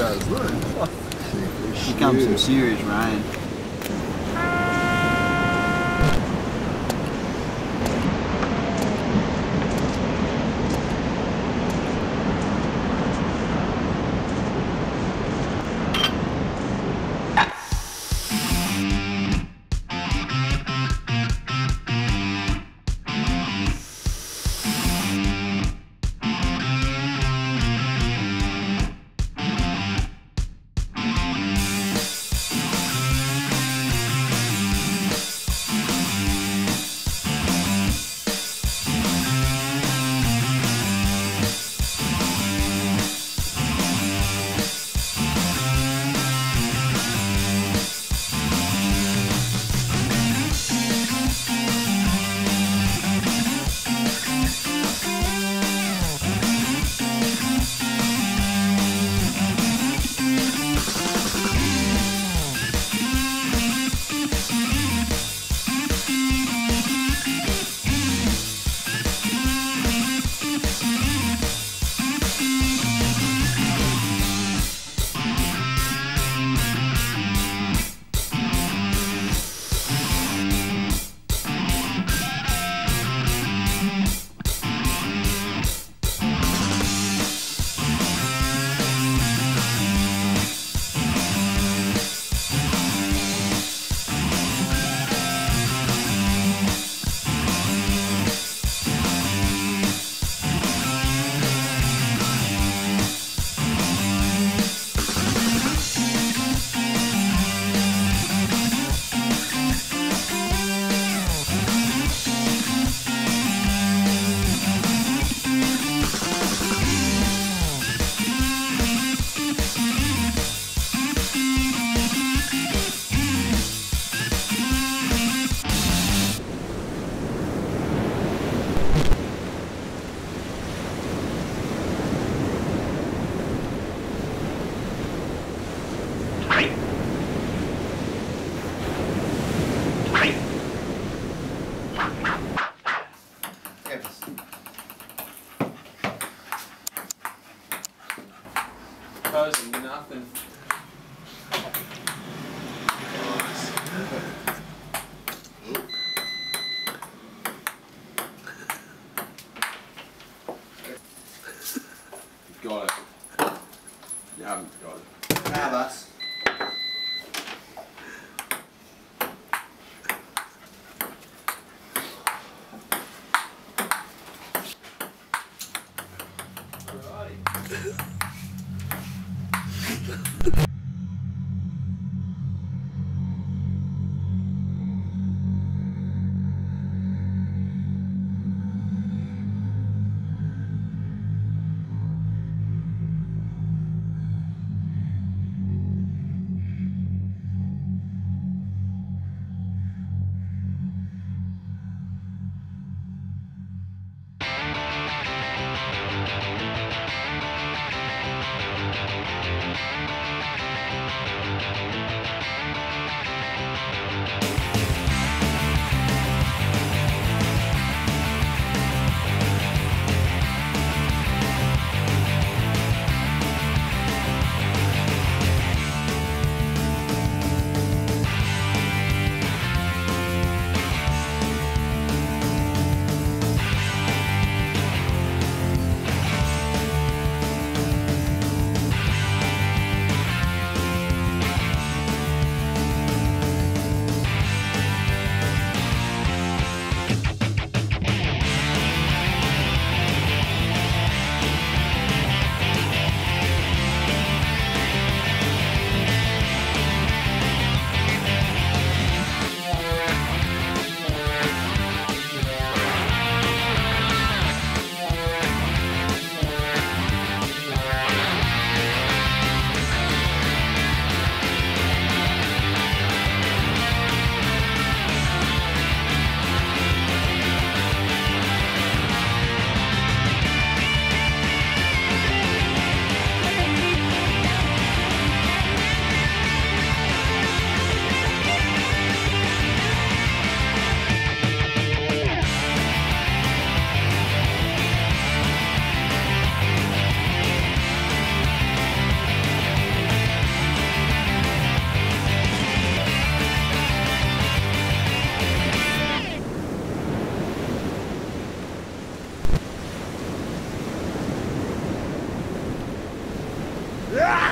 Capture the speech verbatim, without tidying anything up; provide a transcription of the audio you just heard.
fast. Look. She comes from Sirius, Ryan. Nothing. You've got it. You haven't got it. Have us. Alrighty. Ah!